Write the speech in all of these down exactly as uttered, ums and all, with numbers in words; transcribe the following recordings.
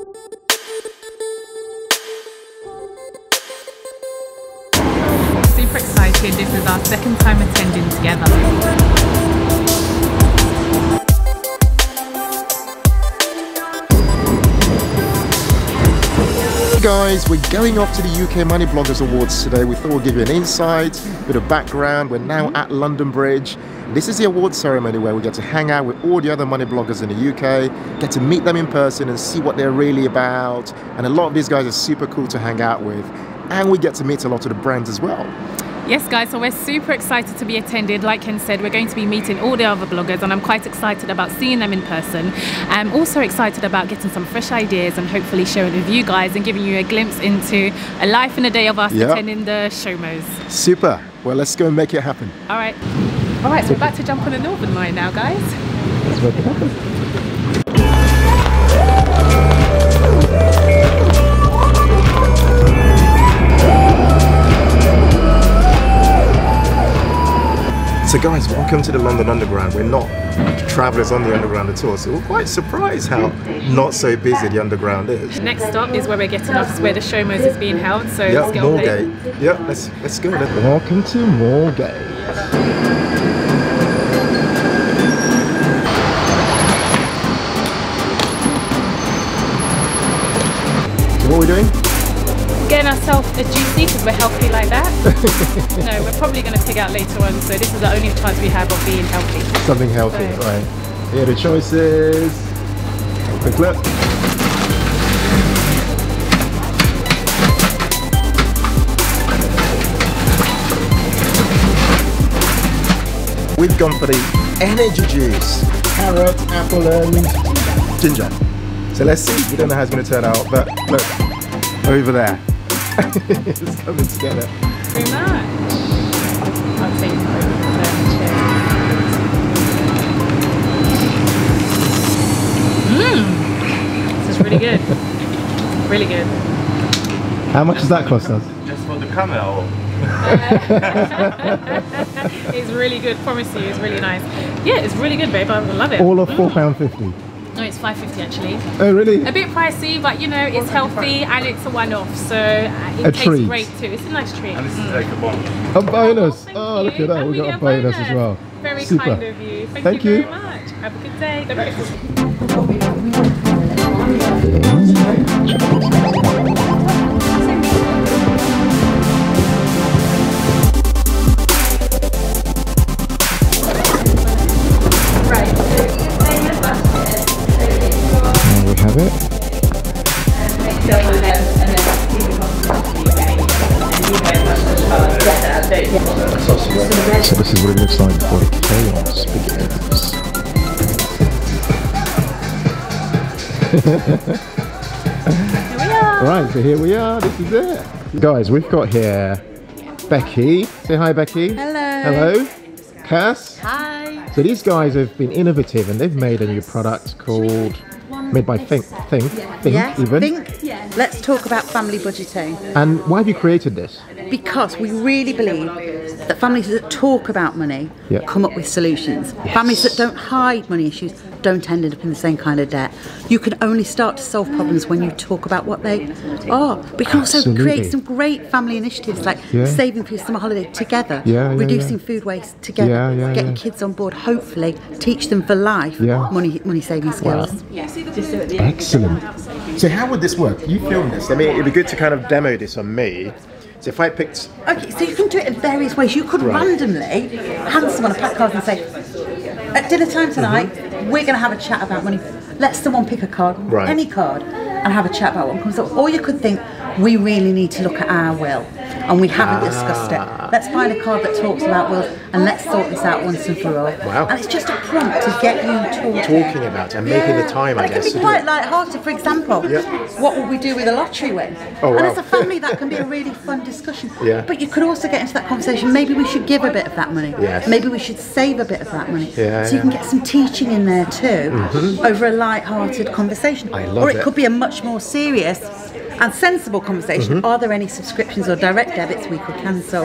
Super excited, this is our second time attending together. Hey guys, we're going off to the U K Money Bloggers Awards today. We thought we'd give you an insight, a bit of background. We're now at London Bridge. This is the award ceremony where we get to hang out with all the other money bloggers in the U K, get to meet them in person and see what they're really about. And a lot of these guys are super cool to hang out with. And we get to meet a lot of the brands as well. Yes guys, so we're super excited to be attended. Like Ken said, we're going to be meeting all the other bloggers and I'm quite excited about seeing them in person. I'm also excited about getting some fresh ideas and hopefully sharing with you guys and giving you a glimpse into a life and a day of us yep. attending the Shomos. Super, well let's go and make it happen. All right, all right, so we're about to jump on the Northern line now guys. Let's make it happen. So guys, welcome to the London Underground. We're not travellers on the Underground at all, so we're quite surprised how not so busy the Underground is. Next stop is where we're getting off, is where the Shomos is being held, so yep, let's get on there. Moorgate. Yep, let's, let's go. Let's... Welcome to Moorgate. What are we doing? Getting ourselves a juicy because we're healthy like that. No, we're probably going to pig out later on, so this is the only chance we have of being healthy. Something healthy, so. Right. Here are the choices. Quick look. We've gone for the energy juice. Carrot, apple and ginger. So let's see, we don't know how it's going to turn out, but look, over there. It's coming together. Very much. I'll take it over there. Mmm. This is really good. Really good. How much does that cost us? Just for the camera or? It's really good, promise you, it's really nice. Yeah, it's really good, babe. I love it. All of four pounds fifty. No, it's five pounds fifty actually. Oh really? A bit pricey, but you know, it's healthy and it's a one-off, so it a tastes treat. great too. It's a nice treat. And this is like a bonus. A bonus! Oh, oh look at that, we got a bonus, bonus as well. Very Super. kind of you. Thank, Thank you, you very much. Have a good day. Don't forget. Have it. So this is what it looks like before the chaos begins. Here we are. Right, so here we are, this is it. Guys, we've got here Becky. Say hi Becky. Hello. Hello. Cass. Hi. So these guys have been innovative and they've made a new product called Made by Think, Think, Think, yes, even. Think. Yes. Let's talk about family budgeting. And why have you created this? Because we really believe that families that talk about money yep. come up with solutions. Yes. Families that don't hide money issues don't end up in the same kind of debt. You can only start to solve problems when you talk about what they are. We can also create some great family initiatives like yeah. saving for your summer holiday together, yeah, yeah, reducing yeah. food waste together, yeah, yeah, getting yeah. kids on board, hopefully teach them for life yeah. money, money saving skills. Wow. Yeah. Excellent. So how would this work? You film this. I mean, it'd be good to kind of demo this on me. So if I picked... Okay, so you can do it in various ways. You could right. randomly hand someone a pack of cards and say, at dinner time tonight, mm-hmm. we're going to have a chat about money. Let someone pick a card, right. any card, and have a chat about what comes up. Or you could think, we really need to look at our will, and we haven't ah. discussed it. Let's find a card that talks about wills, and let's sort this out once and for all. Wow. And it's just a prompt to get you talking. Talking about it and making yeah. the time, I and guess. It can be quite light-hearted. For example, yep. what would we do with a lottery win? Oh, wow. And as a family, that can be a really fun discussion. Yeah. But you could also get into that conversation, maybe we should give a bit of that money. Yes. Maybe we should save a bit of that money. Yeah, so you yeah. can get some teaching in there too, mm-hmm. over a light-hearted conversation. I love it. Or it could be a much more serious and sensible conversation. Mm-hmm. Are there any subscriptions or direct debits we could cancel?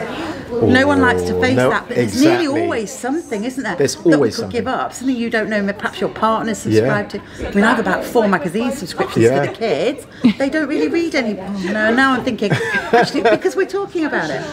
Ooh, no one likes to face no, that, but exactly. There's nearly always something, isn't there? There's that always we could something. Give up, something you don't know. Perhaps your partner's subscribed yeah. to. I mean, I have about four magazine subscriptions yeah. for the kids. They don't really read any. No, now I'm thinking actually because we're talking about it,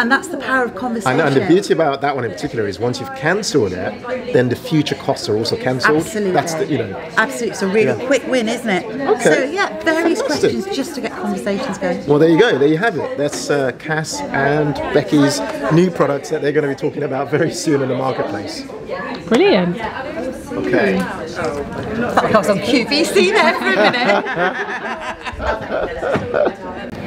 and that's the power of conversation. And, and the beauty about that one in particular is once you've cancelled it, then the future costs are also cancelled. Absolutely, that's the, you know. Absolutely, it's a really yeah. quick win, isn't it? Okay. So yeah, various Fantastic. Questions just to get conversations going. Well, there you go. There you have it. That's uh, Cass and Becky's new products that they're going to be talking about very soon in the marketplace. Brilliant. Okay. I was on Q V C there for a minute.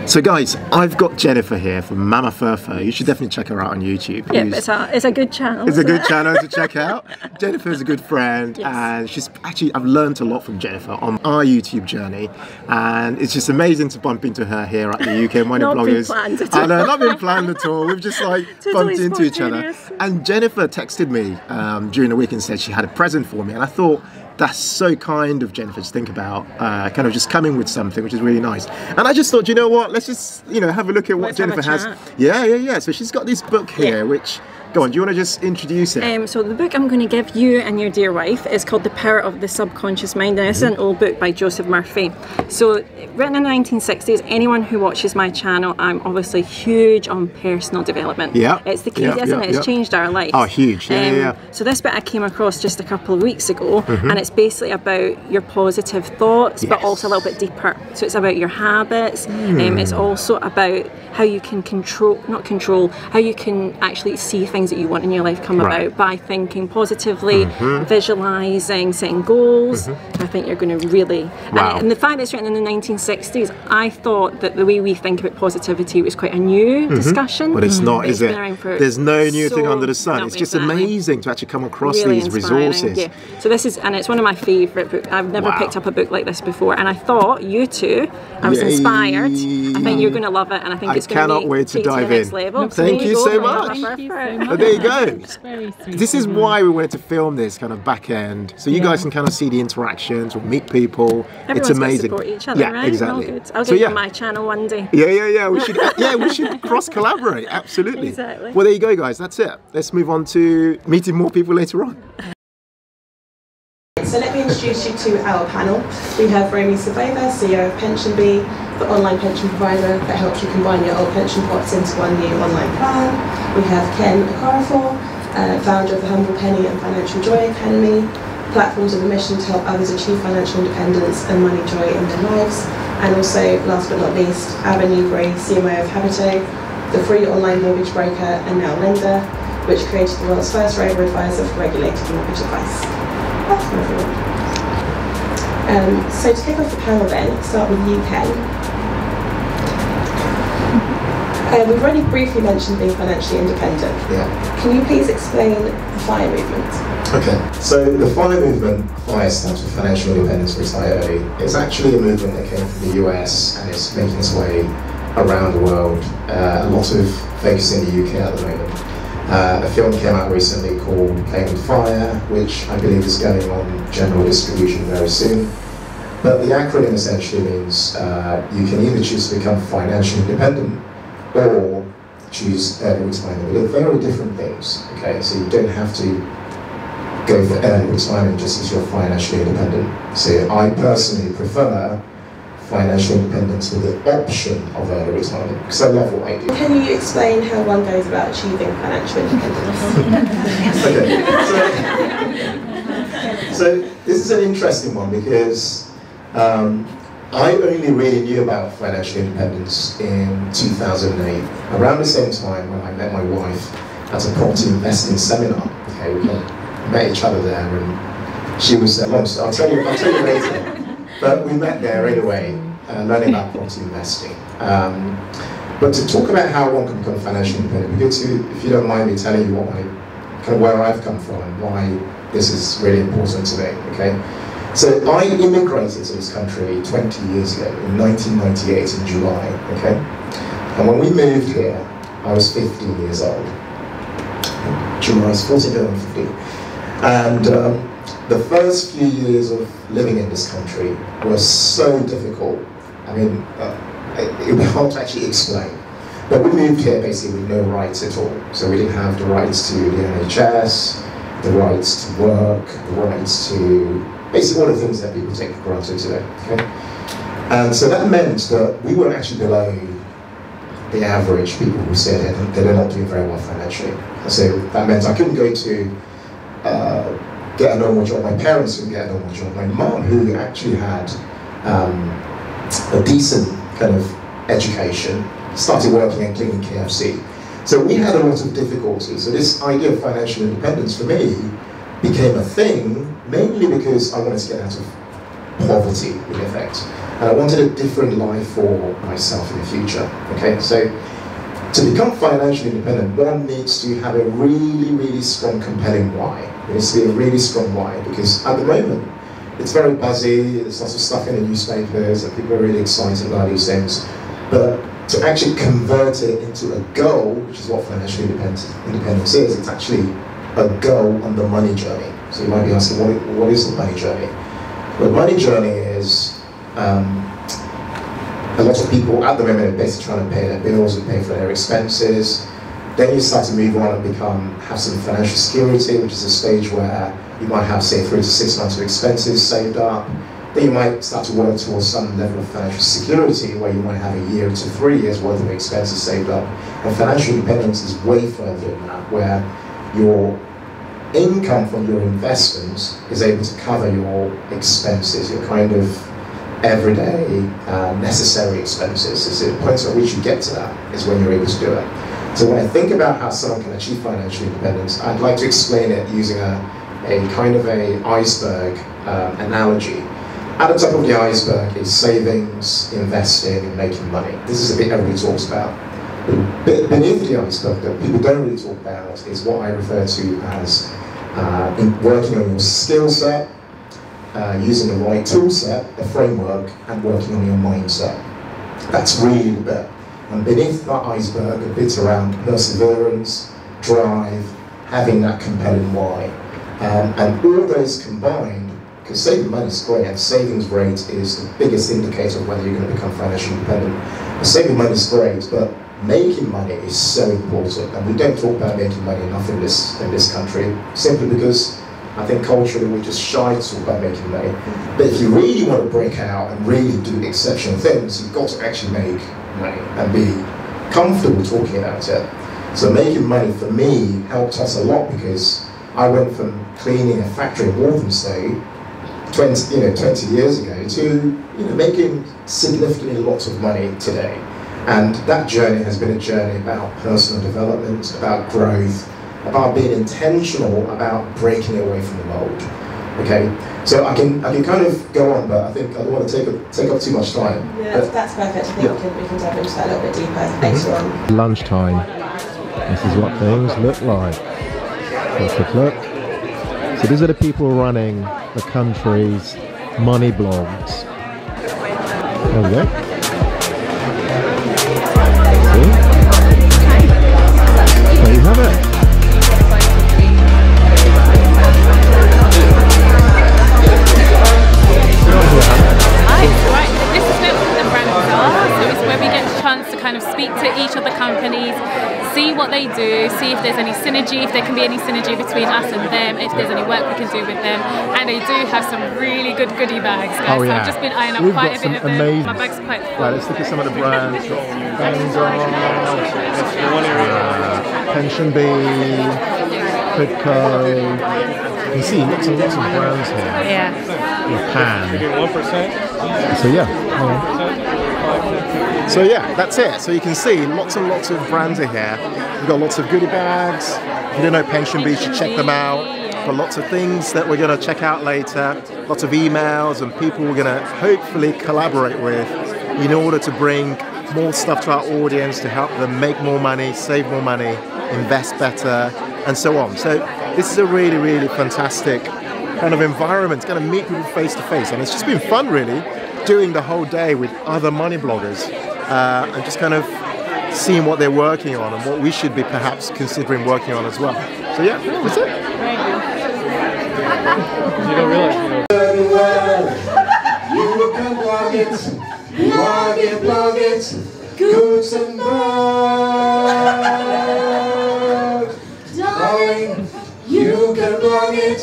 So guys, I've got Jennifer here from Mama Furfo. You should definitely check her out on YouTube. Yeah, it's a, it's a good channel. It's a good channel to check out. Jennifer's a good friend, yes. and she's actually, I've learned a lot from Jennifer on our YouTube journey, and it's just amazing to bump into her here at the U K Money Bloggers. Not been planned at all. I know, not been planned at all. We've just like bumped into each other. And Jennifer texted me um, during the week and said she had a present for me, and I thought, that's so kind of Jennifer to think about, uh, kind of just coming with something, which is really nice. And I just thought, you know what, let's just, you know, have a look at what Let's Jennifer has. Yeah, yeah, yeah. So she's got this book here, yeah. which, go on, do you want to just introduce it? Um, so the book I'm going to give you and your dear wife is called The Power of the Subconscious Mind, and it's mm-hmm. an old book by Joseph Murphy. So written in the nineteen sixties, anyone who watches my channel, I'm obviously huge on personal development. Yeah. It's the key, yep, isn't yep, it? It's yep. changed our life. Oh, huge. Yeah, um, yeah, yeah. So this bit I came across just a couple of weeks ago, mm-hmm. and it's basically about your positive thoughts, yes. but also a little bit deeper. So it's about your habits. Mm. Um, it's also about how you can control, not control, how you can actually see things that you want in your life come right. about by thinking positively, mm-hmm. visualizing, setting goals. Mm-hmm. I think you're going to really wow. and, and the fact that it's written in the nineteen sixties, I thought that the way we think about positivity was quite a new mm-hmm. discussion, but it's not, but is it's it? There's no new so thing under the sun. It's just exactly. amazing to actually come across really these inspiring. resources. Yeah. So this is, and it's one of my favorite books. I've never wow. picked up a book like this before, and I thought you two, I was Yay. inspired. I think you're going to love it, and I think I it's going to cannot wait to dive in. No, so thank you, you so much. But there you go. Very sweet. This is why we wanted to film this kind of back end, so you yeah. guys can kind of see the interactions or meet people. Everyone's it's amazing. Support each other, yeah, right? exactly. All good. I'll so, get yeah. my channel one day. Yeah, yeah, yeah. We should, yeah, we should cross collaborate. Absolutely. Exactly. Well, there you go, guys. That's it. Let's move on to meeting more people later on. So let me introduce you to our panel. We have Romi Savova, C E O of PensionBee, the online pension provider that helps you combine your old pension pots into one new online plan. We have Ken Okoroafor, uh, founder of the Humble Penny and Financial Joy Academy, platforms with a mission to help others achieve financial independence and money joy in their lives. And also, last but not least, Romi Savova, C M O of Habito, the free online mortgage broker and now lender, which created the world's first robo-advisor for regulated mortgage advice. Um, so to kick off the panel then, let's start with you, Ken. Uh, we've already briefly mentioned being financially independent. Yeah. Can you please explain the FIRE movement? Okay, so the FIRE movement, FIRE stands for Financial Independence Retire Early. It's actually a movement that came from the U S and it's making its way around the world. Uh, a lot of focus in the U K at the moment. Uh, a film came out recently called Playing with FIRE, which I believe is going on general distribution very soon. But the acronym essentially means uh, you can either choose to become financially independent or choose early retirement. They're very different things, okay? So you don't have to go for early retirement just as you're financially independent. So I personally prefer financial independence with the option of early retirement, because I love what I do. Can you explain how one goes about achieving financial independence? Okay, so, so this is an interesting one because um, I only really knew about financial independence in two thousand eight, around the same time when I met my wife at a property investing seminar. Okay, we met each other there, and she was, uh, I'll tell you, I'll tell you later. But we met there anyway, uh, learning about property investing. Um, but to talk about how one can become financially independent, we get to, if you don't mind me telling you what I, kind of where I've come from and why this is really important to me, okay? So I immigrated to this country twenty years ago, in nineteen ninety-eight in July, okay? And when we moved here, I was fifteen years old. July's fourteen, going on fifteen. And um, the first few years of living in this country were so difficult. I mean, uh, it would be hard to actually explain. But we moved here basically with no rights at all. So we didn't have the rights to the N H S, the rights to work, the rights to basically all the things that people take for granted today. Okay? And so that meant that we were actually below the average people who said that they're not doing very well financially. And so that meant I couldn't go to uh, get a normal job. My parents couldn't get a normal job. My mom, who actually had um, a decent kind of education, started working and cleaning K F C. So we had a lot of difficulties. So this idea of financial independence for me became a thing mainly because I wanted to get out of poverty, in effect. And I wanted a different life for myself in the future. Okay, so to become financially independent, one needs to have a really, really strong, compelling why. It needs to be a really strong why, because at the moment, it's very buzzy, there's lots of stuff in the newspapers, and people are really excited about these things. But to actually convert it into a goal, which is what financial independence is, it's actually a goal on the money journey. So you might be asking, what, what is the money journey? Well, the money journey is, um, a lot of people at the moment are basically trying to pay their bills and pay for their expenses. Then you start to move on and become, have some financial security, which is a stage where you might have, say, three to six months of expenses saved up. Then you might start to work towards some level of financial security where you might have a year to three years worth of expenses saved up. And financial independence is way further than that, where your income from your investments is able to cover your expenses, your kind of everyday uh, necessary expenses. So the point at which you get to that is when you're able to do it. So when I think about how someone can achieve financial independence, I'd like to explain it using a a kind of a iceberg um, analogy. At the top of the iceberg is savings, investing, and making money. This is a bit everybody talks about. But beneath the iceberg that people don't really talk about is what I refer to as uh, in working on your skill set, uh, using the right tool set, the framework, and working on your mindset. That's really the bit. And beneath that iceberg, a bit around perseverance, drive, having that compelling why. Um, and all those combined, because saving money is great, and savings rate is the biggest indicator of whether you're going to become financially independent. But saving money is great, but making money is so important, and we don't talk about making money enough in this in this country, simply because I think culturally we're just shy to talk about making money. But if you really want to break out and really do exceptional things, you've got to actually make money and be comfortable talking about it. So making money for me helped us a lot, because I went from cleaning a factory in Walthamstow twenty, you know, twenty years ago to you know, making significantly lots of money today. And that journey has been a journey about personal development, about growth, about being intentional about breaking away from the mold. Okay, so I can I can kind of go on, but I think I don't want to take up, take up too much time. Yeah, but that's perfect. I think yeah. we, can, we can dive into that a little bit deeper later on. Lunchtime. This is what things look like. So these are the people running the country's money blogs. There we go. See? There you have it. Hi. Where we get a chance to kind of speak to each of the companies, see what they do, see if there's any synergy, if there can be any synergy between us and them, if there's any work we can do with them. And they do have some really good goodie bags, guys. Oh, yeah. So I've just been eyeing up We've quite a bit of them. Amazing. My bag's quite full. Right, let's look at some of the brands. uh, PensionBee, Pidco. You can see lots and lots of brands here. Yeah. Japan. So yeah. yeah. So yeah, that's it. So you can see lots and lots of brands are here. We've got lots of goodie bags. If you don't know PensionBee, you should check them out. Got lots of things that we're going to check out later. Lots of emails and people we're going to hopefully collaborate with in order to bring more stuff to our audience to help them make more money, save more money, invest better, and so on. So this is a really, really fantastic kind of environment. It's going to meet people face to face, and it's just been fun, really, doing the whole day with other money bloggers uh, and just kind of seeing what they're working on and what we should be perhaps considering working on as well. So yeah, that's it. You don't realize, you know. nuggets, nugget nuggets, goods and bad. Darling, you can blog it,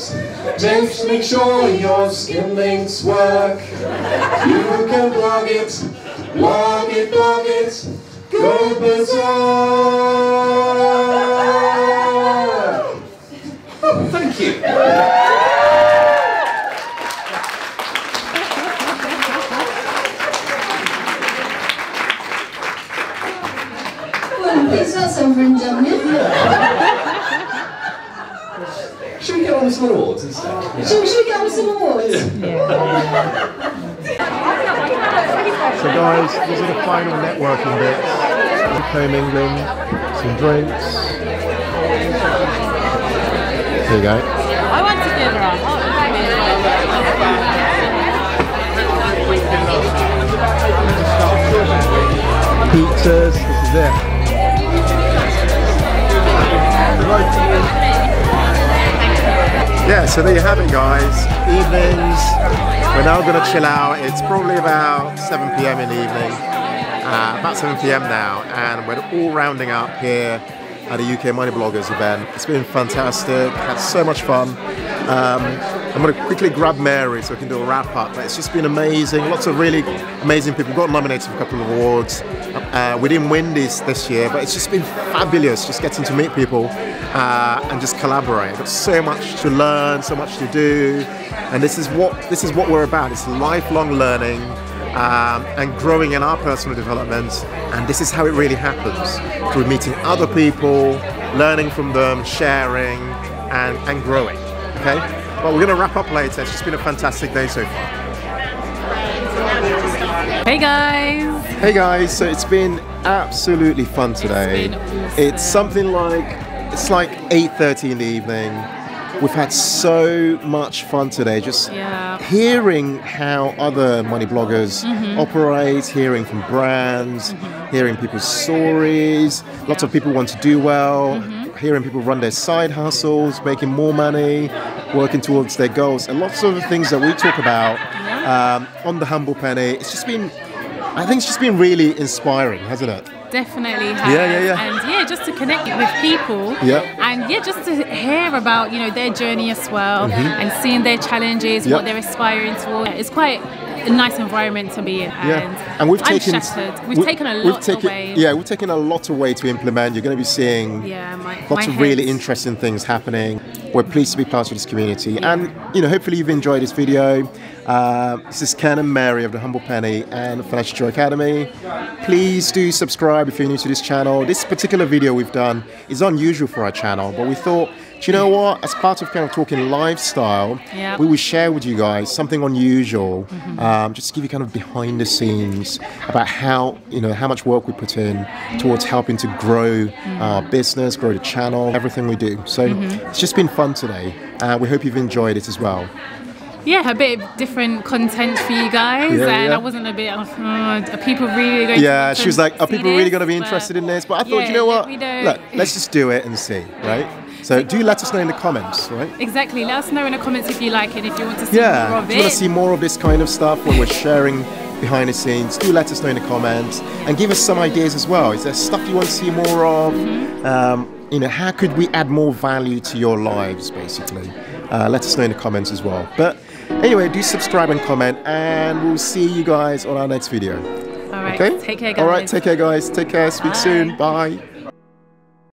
just make sure your skin links work. You can blog it, blog it, blog it, go berserk. Oh, thank you. Over and done with. Yeah. Should we get on with some awards instead? Oh, yeah. should, should we get on with some awards? Yeah. Yeah. So guys, these are the final networking bits. Home England, some drinks. There you go. I want to give her pizzas. This is it. Yeah, so there you have it, guys. Evenings, we're now gonna chill out. It's probably about seven p m in the evening, uh, about seven p m now, and we're all rounding up here at the U K Money Bloggers event. It's been fantastic, had so much fun. um, I'm gonna quickly grab Mary so we can do a wrap up, but it's just been amazing. Lots of really amazing people got nominated for a couple of awards. Uh, we didn't win this this year, but it's just been fabulous just getting to meet people uh, and just collaborate. There's so much to learn, so much to do, and this is what this is what we're about. It's lifelong learning um, and growing in our personal development, and this is how it really happens, through meeting other people, learning from them, sharing, and, and growing. Okay, but well, we're gonna wrap up later. It's just been a fantastic day so far. Hey guys! Hey guys, so it's been absolutely fun today. It's been awesome. It's something like, it's like eight thirty in the evening. We've had so much fun today, just yeah. hearing how other money bloggers mm-hmm. operate, hearing from brands, mm-hmm. hearing people's stories. Lots of people want to do well, mm-hmm. hearing people run their side hustles, making more money, working towards their goals, and lots of the things that we talk about. Um, on the Humble Penny, it's just been, I think it's just been really inspiring, hasn't it? Definitely has. Yeah, yeah, yeah. And yeah, just to connect with people. Yeah. And yeah, just to hear about, you know, their journey as well, mm-hmm. and seeing their challenges, yep. what they're aspiring towards. It's quite a nice environment to be in. And yeah. And we've I'm taken, shattered. We've we, taken a lot taken, away. Yeah, we've taken a lot away to implement. You're going to be seeing yeah, my, lots my of head. really interesting things happening. We're pleased to be part of this community, yeah. and you know, hopefully you've enjoyed this video. Uh, this is Ken and Mary of the Humble Penny and Financial Joy Academy. Please do subscribe if you're new to this channel. This particular video we've done is unusual for our channel, but we thought, do you know what? As part of kind of talking lifestyle, yep. we will share with you guys something unusual, mm-hmm. um, just to give you kind of behind the scenes about how you know how much work we put in towards helping to grow mm-hmm. our business, grow the channel, everything we do. So mm-hmm. it's just been fun today. Uh, we hope you've enjoyed it as well. Yeah, a bit of different content for you guys, yeah, and yeah. I wasn't a bit of, oh, are people really going yeah, to be she was like, are people this? really going to be interested but, in this? But I thought, yeah, you know what, look, let's just do it and see, right? So do let us know in the comments, right? Exactly, let us know in the comments if you like it, if you want to see yeah. more of it. If you want to see more of this kind of stuff when we're sharing behind the scenes, do let us know in the comments, and give us some ideas as well. Is there stuff you want to see more of? Mm-hmm. um, You know, how could we add more value to your lives, basically? Uh, let us know in the comments as well. But anyway, do subscribe and comment, and we'll see you guys on our next video. All right, okay? Take care, guys. All right, take care, guys. Take care. Speak Bye. soon. Bye.